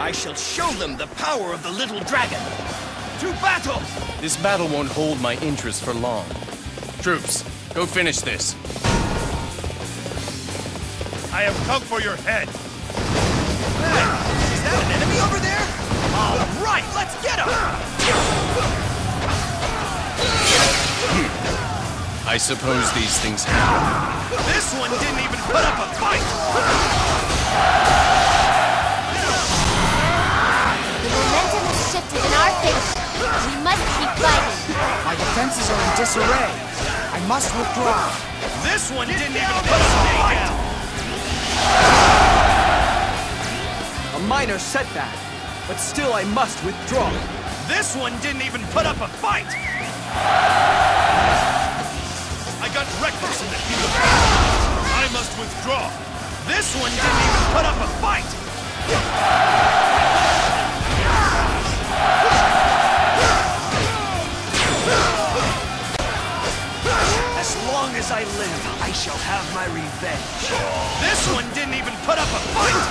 I shall show them the power of the little dragon. To battle! This battle won't hold my interest for long. Troops, go finish this. I have come for your head. Is that an enemy over there? All right, let's get him! I suppose these things happen. This one didn't even put up a fight! The momentum has shifted in our favor. We must keep fighting. My defenses are in disarray. I must withdraw. This one didn't even put up a fight! A minor setback, but still I must withdraw. This one didn't even put up a fight! I got reckless in the heat of battle. I must withdraw. This one didn't even put up a fight! As long as I live, I shall have my revenge. This one didn't even put up a fight!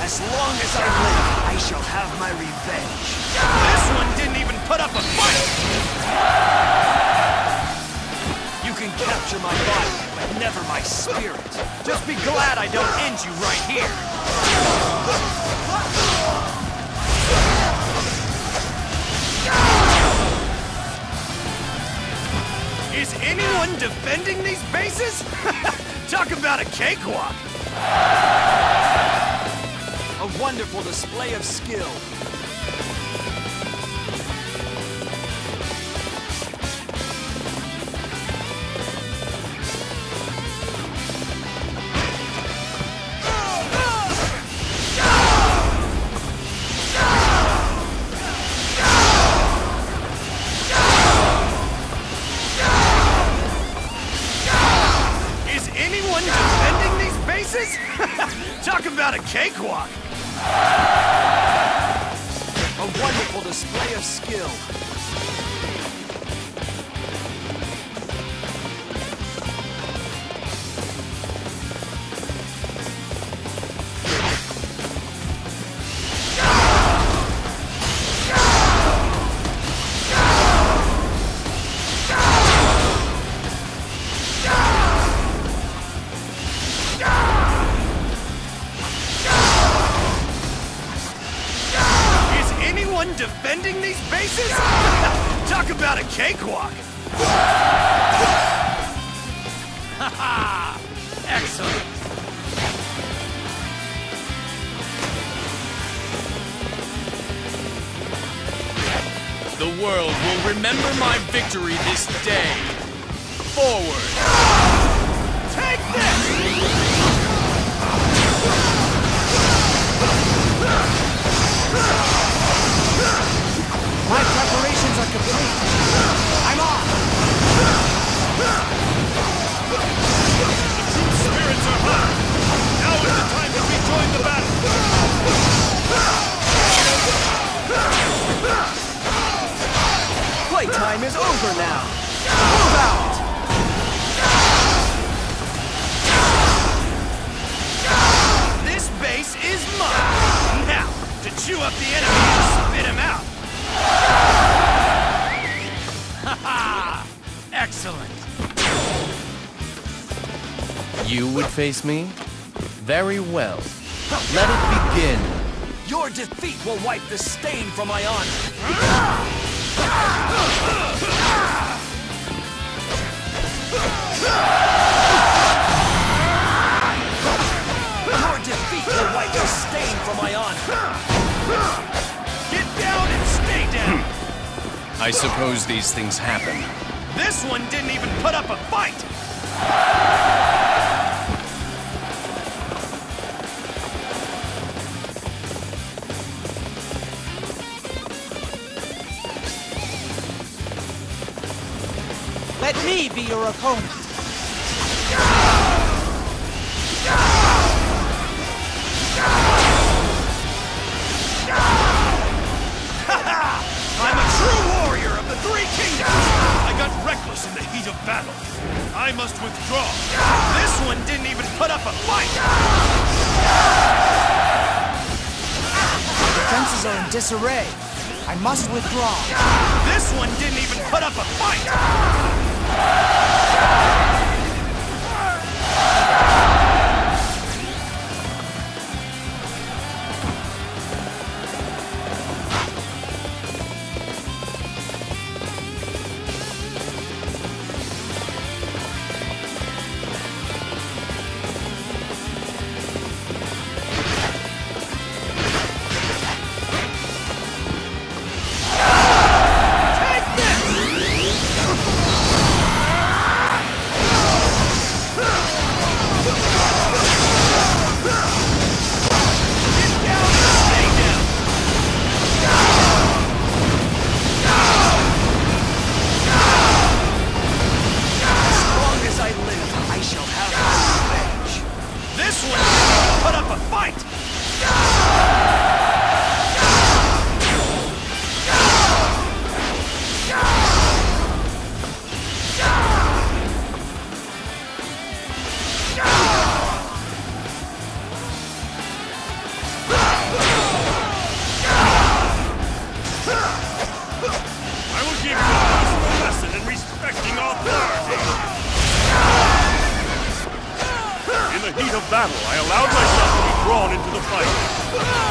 As long as I live, I shall have my revenge. This one didn't even put up a fight! You can capture my body, but never my spirit. Just be glad I don't end you right here. Is anyone defending these bases? Talk about a cakewalk! A wonderful display of skill. Talk about a cakewalk! A wonderful display of skill. Defending these bases? Talk about a cakewalk! Haha! Excellent! The world will remember my victory this day. Forward! Take this! My preparations are complete. I'm off! The troops' spirits are high. Now is the time to rejoin the battle. Playtime is over now. Move out! This base is mine. Now, to chew up the enemy and spit him out. Ha-ha! Excellent! You would face me? Very well. Let it begin. Your defeat will wipe the stain from my honor. Your defeat will wipe the stain from my honor. I suppose these things happen. This one didn't even put up a fight! Let me be your opponent! True warrior of the Three Kingdoms! I got reckless in the heat of battle. I must withdraw. This one didn't even put up a fight! The defenses are in disarray. I must withdraw. This one didn't even put up a fight! In the heat of battle, I allowed myself to be drawn into the fight. Attack!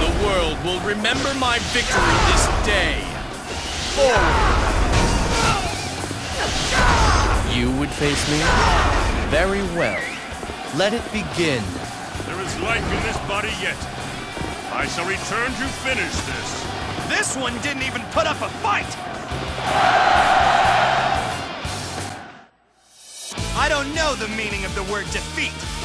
The world will remember my victory this day. Forward. You would face me? Very well. Let it begin. There is life in this body yet. I shall return to finish this. This one didn't even put up a fight! I don't know the meaning of the word defeat.